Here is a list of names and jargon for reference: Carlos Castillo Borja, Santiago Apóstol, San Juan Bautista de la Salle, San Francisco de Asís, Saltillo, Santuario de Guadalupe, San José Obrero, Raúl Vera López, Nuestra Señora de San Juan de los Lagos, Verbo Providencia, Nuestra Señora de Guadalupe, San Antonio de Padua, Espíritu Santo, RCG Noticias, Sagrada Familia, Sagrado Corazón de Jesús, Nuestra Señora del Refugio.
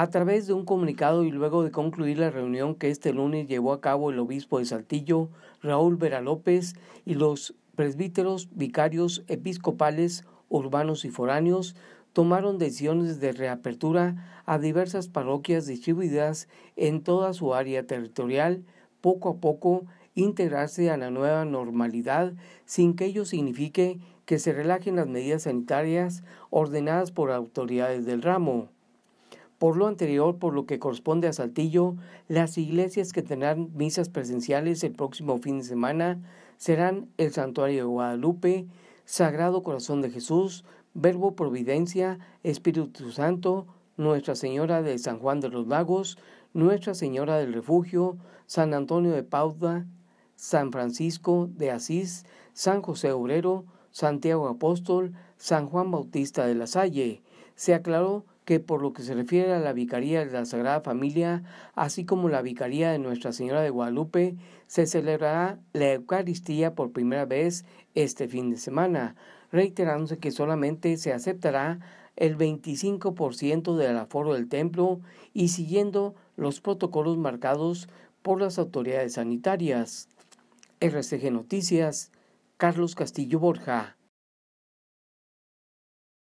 A través de un comunicado y luego de concluir la reunión que este lunes llevó a cabo el obispo de Saltillo, Raúl Vera López, y los presbíteros, vicarios, episcopales, urbanos y foráneos, tomaron decisiones de reapertura a diversas parroquias distribuidas en toda su área territorial, poco a poco integrarse a la nueva normalidad sin que ello signifique que se relajen las medidas sanitarias ordenadas por autoridades del ramo. Por lo anterior, por lo que corresponde a Saltillo, las iglesias que tendrán misas presenciales el próximo fin de semana serán el Santuario de Guadalupe, Sagrado Corazón de Jesús, Verbo Providencia, Espíritu Santo, Nuestra Señora de San Juan de los Lagos, Nuestra Señora del Refugio, San Antonio de Padua, San Francisco de Asís, San José Obrero, Santiago Apóstol, San Juan Bautista de la Salle. Se aclaró que por lo que se refiere a la Vicaría de la Sagrada Familia, así como la Vicaría de Nuestra Señora de Guadalupe, se celebrará la Eucaristía por primera vez este fin de semana, reiterándose que solamente se aceptará el 25% del aforo del templo y siguiendo los protocolos marcados por las autoridades sanitarias. RCG Noticias, Carlos Castillo Borja.